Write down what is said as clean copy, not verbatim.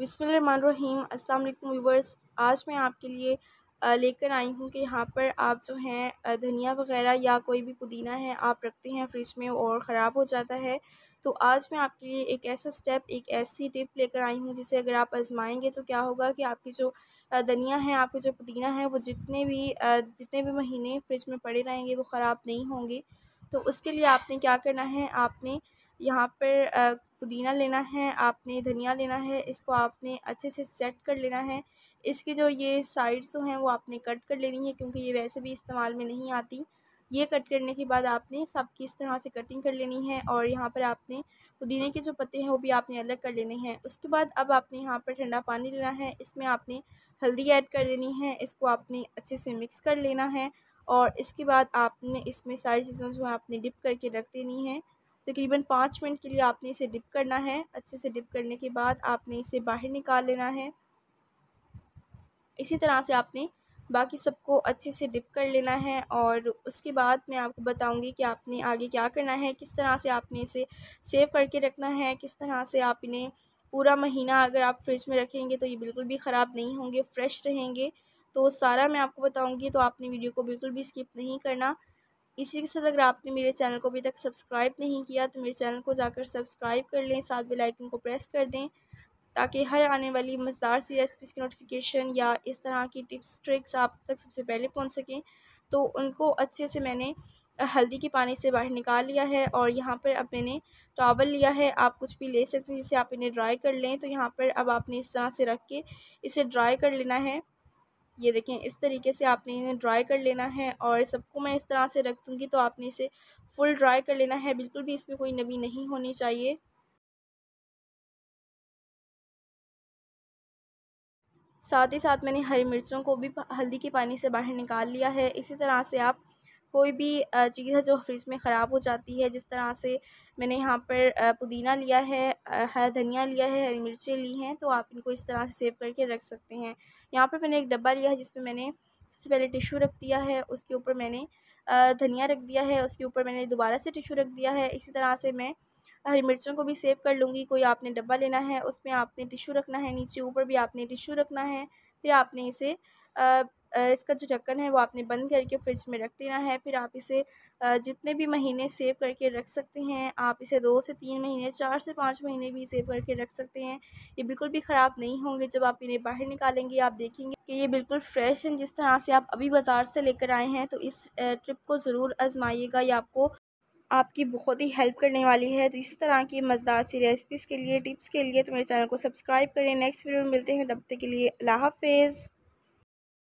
बिस्मिल्लाहिर्रहमानिर्रहीम। अस्सलाम वालेकुम व्यूवर्स, आज मैं आपके लिए लेकर आई हूँ कि यहाँ पर आप जो हैं धनिया वग़ैरह या कोई भी पुदीना है आप रखते हैं फ्रिज में और ख़राब हो जाता है, तो आज मैं आपके लिए एक ऐसा स्टेप, एक ऐसी टिप लेकर आई हूँ जिसे अगर आप आजमाएंगे तो क्या होगा कि आपकी जो धनिया है, आपके जो पुदीना है वो जितने भी महीने फ्रिज में पड़े रहेंगे वो ख़राब नहीं होंगे। तो उसके लिए आपने क्या करना है, आपने यहाँ पर पुदीना लेना है, आपने धनिया लेना है, इसको आपने अच्छे से सेट कर लेना है। इसके जो ये साइड्स हैं वो आपने कट कर लेनी है क्योंकि ये वैसे भी इस्तेमाल में नहीं आती। ये कट करने के बाद आपने सबकी इस तरह से कटिंग कर लेनी है और यहाँ पर आपने पुदीने के जो पत्ते हैं वो भी आपने अलग कर लेने हैं। उसके बाद अब आपने यहाँ पर ठंडा पानी लेना है, इसमें आपने हल्दी ऐड कर देनी है, इसको आपने अच्छे से मिक्स कर लेना है और इसके बाद आपने इसमें सारी चीज़ें जो है आपने डिप करके रख देनी है। तकरीबन 5 मिनट के लिए आपने इसे डिप करना है। अच्छे से डिप करने के बाद आपने इसे बाहर निकाल लेना है। इसी तरह से आपने बाकी सबको अच्छे से डिप कर लेना है और उसके बाद मैं आपको बताऊंगी कि आपने आगे क्या करना है, किस तरह से आपने इसे सेव करके रखना है, किस तरह से आप इन्हें पूरा महीना अगर आप फ्रिज में रखेंगे तो ये बिल्कुल भी ख़राब नहीं होंगे, फ्रेश रहेंगे। तो सारा मैं आपको बताऊँगी, तो आपने वीडियो को बिल्कुल भी स्किप नहीं करना। इसी के साथ अगर आपने मेरे चैनल को अभी तक सब्सक्राइब नहीं किया तो मेरे चैनल को जाकर सब्सक्राइब कर लें, साथ बेल आइकन को प्रेस कर दें ताकि हर आने वाली मज़ेदार सी रेसिपीज़ की नोटिफिकेशन या इस तरह की टिप्स ट्रिक्स आप तक सबसे पहले पहुंच सकें। तो उनको अच्छे से मैंने हल्दी के पानी से बाहर निकाल लिया है और यहाँ पर अब मैंने टॉवल लिया है, आप कुछ भी ले सकते हैं जिसे आप इन्हें ड्राई कर लें। तो यहाँ पर अब आपने इस तरह से रख के इसे ड्राई कर लेना है। ये देखें, इस तरीके से आपने इन्हें ड्राई कर लेना है और सबको मैं इस तरह से रख दूँगी। तो आपने इसे फुल ड्राई कर लेना है, बिल्कुल भी इसमें कोई नमी नहीं होनी चाहिए। साथ ही साथ मैंने हरी मिर्चों को भी हल्दी के पानी से बाहर निकाल लिया है। इसी तरह से आप कोई भी चीज़ है जो फ्रिज में ख़राब हो जाती है, जिस तरह से मैंने यहाँ पर पुदीना लिया है, धनिया लिया है, हरी मिर्चें ली हैं, तो आप इनको इस तरह से सेव करके रख सकते हैं। यहाँ पर मैंने एक डब्बा लिया है जिसमें मैंने सबसे पहले टिश्यू रख दिया है, उसके ऊपर मैंने धनिया रख दिया है, उसके ऊपर मैंने दोबारा से टिश्यू रख दिया है। इसी तरह से मैं हरी मिर्चों को भी सेव कर लूँगी। कोई आपने डब्बा लेना है, उसमें आपने टिश्यू रखना है, नीचे ऊपर भी आपने टिश्यू रखना है, फिर आपने इसे इसका जो ढक्कन है वो आपने बंद करके फ्रिज में रख देना है। फिर आप इसे जितने भी महीने सेव करके रख सकते हैं, आप इसे 2 से 3 महीने, 4 से 5 महीने भी सेव करके रख सकते हैं। ये बिल्कुल भी ख़राब नहीं होंगे। जब आप इन्हें बाहर निकालेंगे आप देखेंगे कि ये बिल्कुल फ्रेश हैं, जिस तरह से आप अभी बाज़ार से लेकर आए हैं। तो इस ट्रिप को ज़रूर आजमाइएगा, ये आपकी बहुत ही हेल्प करने वाली है। तो इसी तरह की मज़ेदार सी रेसिपीज़ के लिए, टिप्स के लिए तो मेरे चैनल को सब्सक्राइब करें। नेक्स्ट वीडियो में मिलते हैं, तब तक के लिए अल्लाह हाफ़िज़।